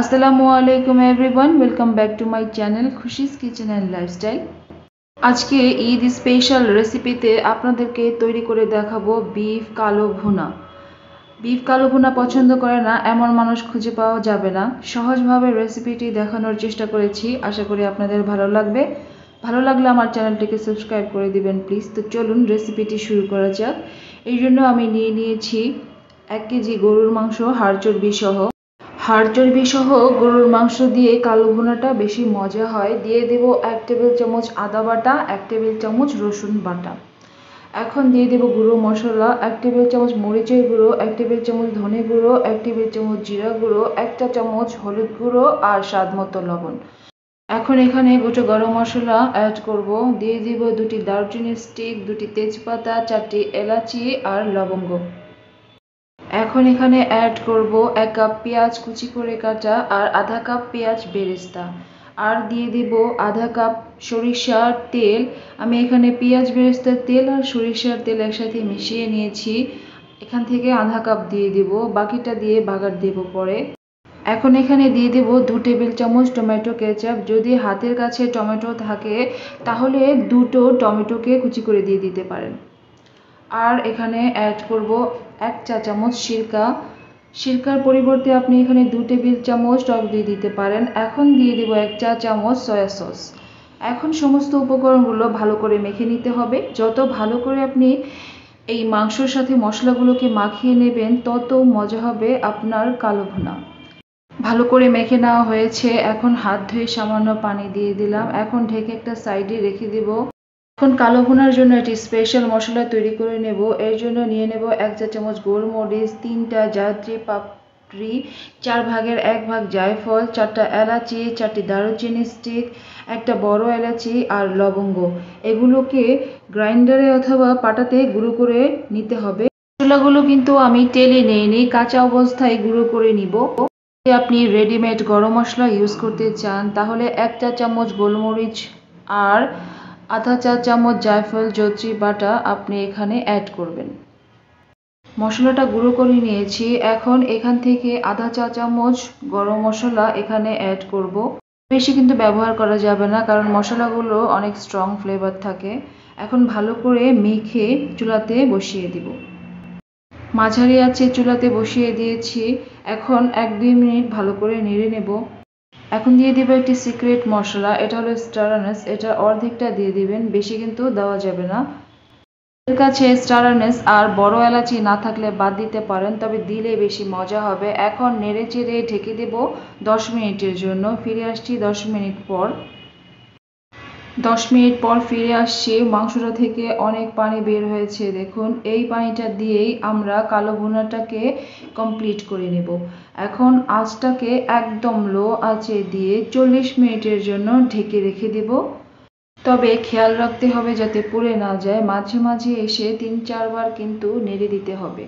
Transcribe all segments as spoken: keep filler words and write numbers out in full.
আসসালামু আলাইকুম everyone, welcome back to my channel Khushi's kitchen and lifestyle. आज के ईद स्पेशल रेसिपिते আপনাদেরকে তৈরি করে দেখাবো বিফ কালো ভুনা। বিফ কালো ভুনা পছন্দ করে না এমন মানুষ খুঁজে পাওয়া যাবে না। সহজভাবে রেসিপিটি দেখানোর চেষ্টা করেছি, আশা করি আপনাদের ভালো লাগবে। ভালো লাগলে আমার চ্যানেলটিকে সাবস্ক্রাইব করে দিবেন প্লিজ। তো চলুন রেসিপিটি শুরু করা যাক। এই জন্য আমি নিয়ে নিয়েছি এক কেজি গরুর মাংস হাড় চর্বি সহ। হাড় চর্বি সহ গরুর মাংস দিয়ে কালো ভুনাটা বেশি মজা হয়। দিয়ে দেব এক টেবিল চামচ আদা বাটা, এক টেবিল চামচ রসুন বাটা। এখন দিয়ে দেব গুঁড়ো মশলা, এক টেবিল চামচ মরিচের গুঁড়ো, এক টেবিল চামচ ধনে গুঁড়ো, এক টেবিল চামচ জিরা গুঁড়ো, একটা চামচ হলুদ গুঁড়ো আর স্বাদ মতো লবণ। এখন এখানে গোটা গরম মশলা অ্যাড করব। দিয়ে দেব দুটি দারচিনির স্টিক, দুটি তেজপাতা, চারটি এলাচি আর লবঙ্গ। এখন এখানে অ্যাড করব এক কাপ পেঁয়াজ কুচি করে কাটা আর আধা কাপ পেঁয়াজ বেরেস্তা, আর দিয়ে দেব আধা কাপ সরিষার তেল। আমি এখানে পেঁয়াজ বেরেস্তার তেল আর সরিষার তেল একসাথে মিশিয়ে নিয়েছি। এখান থেকে আধা কাপ দিয়ে দেব, বাকিটা দিয়ে বাগার দেব পরে। এখন এখানে দিয়ে দেব দু টেবিল চামচ টমেটো কেচাপ। যদি হাতের কাছে টমেটো থাকে তাহলে দুটো টমেটোকে কুচি করে দিয়ে দিতে পারেন। আর এখানে অ্যাড করব এক চা চামচ সিরকা। সিরকার পরিবর্তে আপনি এখানে দু টেবিল চামচ টক দই দিতে পারেন। এখন দিয়ে দেব এক চা চামচ সয়া সস। এখন সমস্ত উপকরণগুলো ভালো করে মেখে নিতে হবে। যত ভালো করে আপনি এই মাংসর সাথে মশলাগুলোকে মাখিয়ে নেবেন তত মজা হবে আপনার কালো ভুনা। ভালো করে মেখে নেওয়া হয়েছে। এখন হাত ধুয়ে সামান্য পানি দিয়ে দিলাম। এখন ঢেকে একটা সাইডে রেখে দেব। এখন কালো ভুনার জন্য একটি স্পেশাল মশলা তৈরি করে নেব। এর জন্য নিয়ে নেব এক চা চামচ গোলমরিচ, তিনটা জায়ত্রী পাপড়ি, চার ভাগের এক ভাগ জায়ফল, চারটা এলাচি, চারটি দারুচিনি স্টিক, একটা বড় এলাচি আর লবঙ্গ। এগুলোকে গ্রাইন্ডারে অথবা পাটাতে গুঁড়ো করে নিতে হবে। মশলাগুলো কিন্তু আমি তেলে নিইনি, কাঁচা অবস্থায় গুঁড়ো করে নিব। যদি আপনি রেডিমেড গরম মশলা ইউজ করতে চান তাহলে এক চা চামচ গোলমরিচ আর আধা চা চামচ জায়ফল জয়ত্রী বাটা আপনি এখানে অ্যাড করবেন। মশলাটা গুঁড়ো করে নিয়েছি। এখন এখান থেকে আধা চা চামচ গরম মশলা এখানে অ্যাড করব। বেশি কিন্তু ব্যবহার করা যাবে না, কারণ মশলাগুলো অনেক স্ট্রং ফ্লেভার থাকে। এখন ভালো করে মেখে চুলাতে বসিয়ে দিব। মাঝারি আছে চুলাতে বসিয়ে দিয়েছি। এখন এক দুই মিনিট ভালো করে নেড়ে নেব। এখন দিয়ে দেবো একটি সিক্রেট মশলা, এটা হলো স্টার আনাস। এটা অর্ধেকটা দিয়ে দিবেন, বেশি কিন্তু দেওয়া যাবে না। এর কাছে স্টার আনাস আর বড় এলাচি না থাকলে বাদ দিতে পারেন, তবে দিলে বেশি মজা হবে। এখন নেড়ে চেড়ে ঢেকে দেব দশ মিনিটের জন্য। ফিরে আসছি দশ মিনিট পর। দশ মিনিট পর ফিরে আসছি। মাংসটা থেকে অনেক পানি বের হয়েছে দেখুন। এই পানিটা দিয়েই আমরা কালো ভুনাটাকে কমপ্লিট করে নেব। এখন আঁচটাকে একদম লো আঁচে দিয়ে চল্লিশ মিনিটের জন্য ঢেকে রেখে দেব। তবে খেয়াল রাখতে হবে যাতে পুড়ে না যায়। মাঝে মাঝে এসে তিন চারবার কিন্তু নেড়ে দিতে হবে।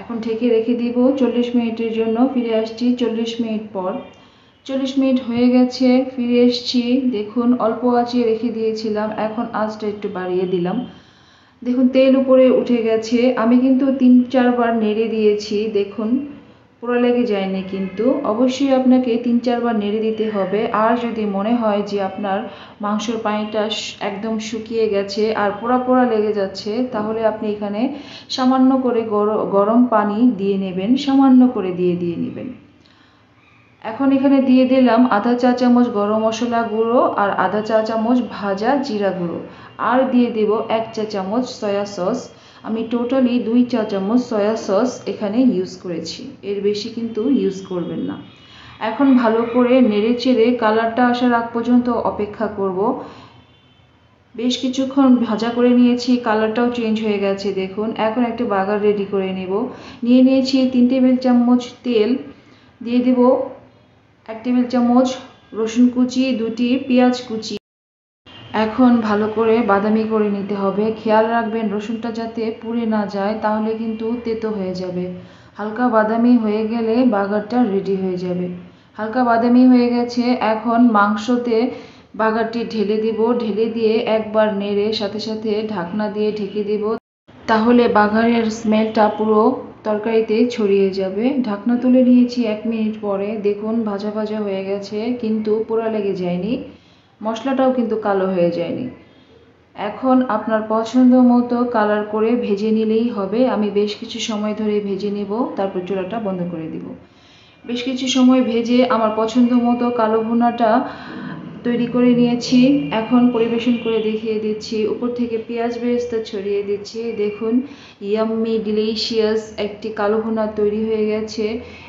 এখন ঢেকে রেখে দিব চল্লিশ মিনিটের জন্য। ফিরে আসছি চল্লিশ মিনিট পর। চল্লিশ মিনিট হয়ে গেছে, ফিরে এসছি। দেখুন অল্প আঁচে রেখে দিয়েছিলাম, এখন আঁচটা একটু বাড়িয়ে দিলাম। দেখুন তেল উপরে উঠে গেছে। আমি কিন্তু তিন চারবার নেড়ে দিয়েছি, দেখুন পুরো লেগে যায়নি কিন্তু। অবশ্যই আপনাকে তিন চারবার নেড়ে দিতে হবে। আর যদি মনে হয় যে আপনার মাংসর পানিটা একদম শুকিয়ে গেছে আর পোড়া পোড়া লেগে যাচ্ছে, তাহলে আপনি এখানে সামান্য করে গরম পানি দিয়ে নেবেন, সামান্য করে দিয়ে দিয়ে নেবেন। এখন এখানে দিয়ে দিলাম আধা চা চামচ গরম মশলা গুঁড়ো আর আধা চা চামচ ভাজা জিরা গুঁড়ো, আর দিয়ে দেব এক চা চামচ সয়া সস। আমি টোটালি দুই চা চামচ সয়া সস এখানে ইউজ করেছি, এর বেশি কিন্তু ইউজ করবেন না। এখন ভালো করে নেড়ে চেড়ে কালারটা আসার আগ পর্যন্ত অপেক্ষা করব। বেশ কিছুক্ষণ ভাজা করে নিয়েছি, কালারটাও চেঞ্জ হয়ে গেছে দেখুন। এখন একটা বাগার রেডি করে নেব। নিয়ে নিয়েছি তিন টেবিল চামচ তেল, দিয়ে দেব এক টেবিল চামচ রসুন কুচি, দুটি পেঁয়াজ কুচি। এখন ভালো করে বাদামি করে নিতে হবে। খেয়াল রাখবেন রসুনটা যাতে পুড়ে না যায়, তাহলে কিন্তু তেতো হয়ে যাবে। হালকা বাদামি হয়ে গেলে বাগারটা রেডি হয়ে যাবে। হালকা বাদামি হয়ে গেছে। এখন মাংসতে বাগারটি ঢেলে দিব। ঢেলে দিয়ে একবার নেড়ে সাথে সাথে ঢাকনা দিয়ে ঢেকে দিব, তাহলে বাগারের স্মেলটা পুরো তরকারিতে ছড়িয়ে যাবে। ঢাকনা তুলে নিয়েছি এক মিনিট পরে, দেখুন ভাজা ভাজা হয়ে গেছে কিন্তু পোড়া লেগে যায়নি, মশলাটাও কিন্তু কালো হয়ে যায়নি। এখন আপনার পছন্দ মতো কালার করে ভেজে নিলেই হবে। আমি বেশ কিছু সময় ধরে ভেজে নেব, তারপর চুলাটা বন্ধ করে দিব। বেশ কিছু সময় ভেজে আমার পছন্দ মতো কালো ভুনাটা তৈরি করে নিয়েছি। এখন পরিবেশন করে দেখিয়ে দিচ্ছি। উপর থেকে পেঁয়াজ বেরেস্তা ছড়িয়ে দিচ্ছি। দেখুন ইয়াম্মি ডিলিশিয়াস একটি কালো ভুনা তৈরি হয়ে গেছে।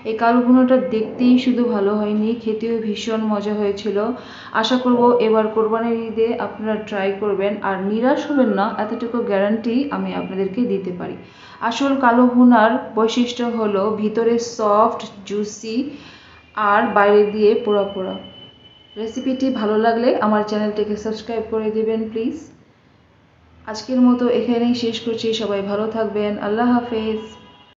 এই কালো ভুনাটা দেখতেই শুধু ভালো হয়নি, খেতেও ভীষণ মজা হয়েছিল। আশা করব এবার কোরবানির ঈদে আপনারা ট্রাই করবেন আর নিরাশ হবেন না, এতটুকু গ্যারান্টি আমি আপনাদেরকে দিতে পারি। আসল কালো ভুনার বৈশিষ্ট্য হলো ভিতরে সফট জুসি আর বাইরে দিয়ে পোড়া পোড়া। রেসিপিটি ভালো লাগলে আমার চ্যানেলটিকে সাবস্ক্রাইব করে দিবেন প্লিজ। আজকের মতো এখানেই শেষ করছি। সবাই ভালো থাকবেন। আল্লাহ হাফেজ।